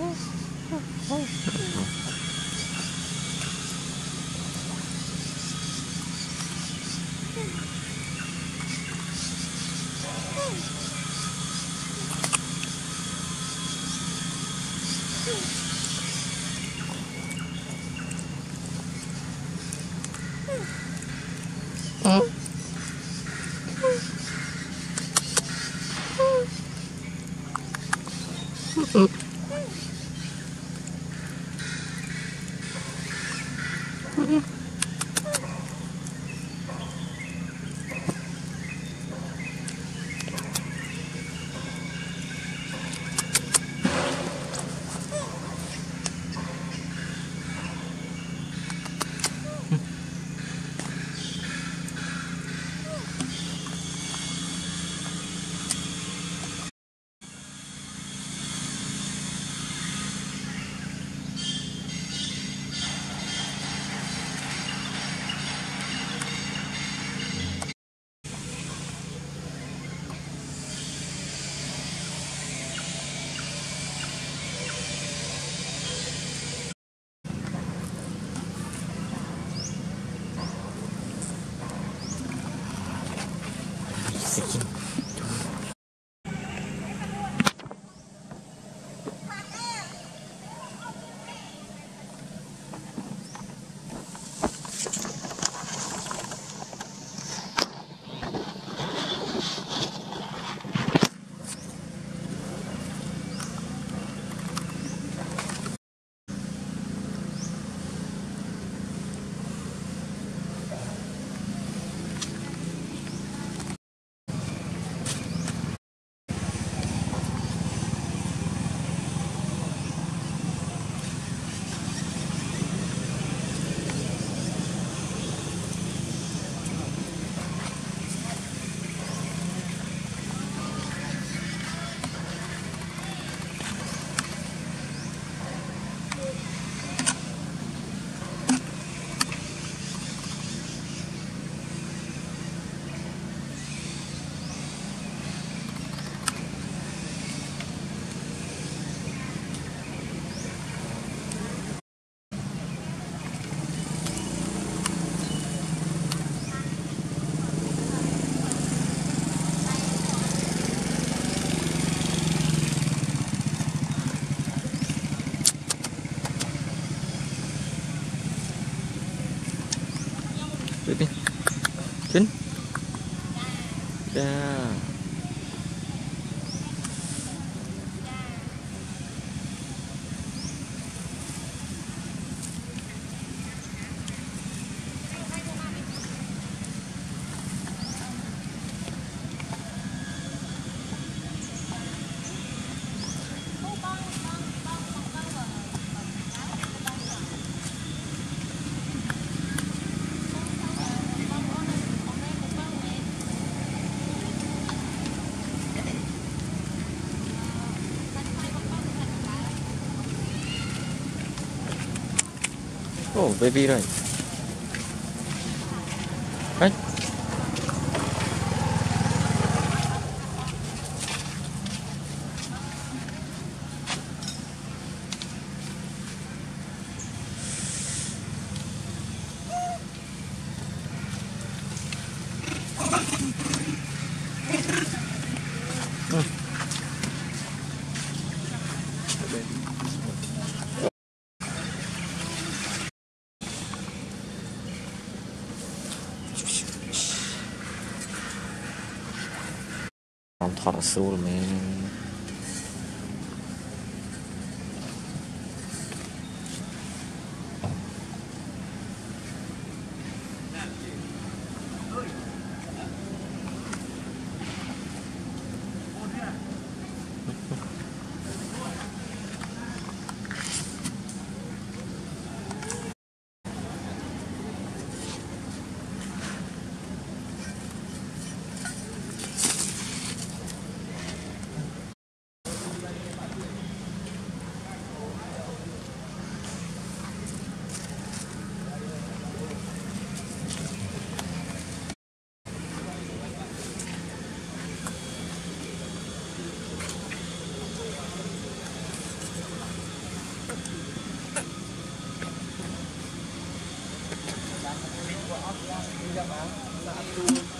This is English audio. Oh, baby, right. Right. Rasul men. itu.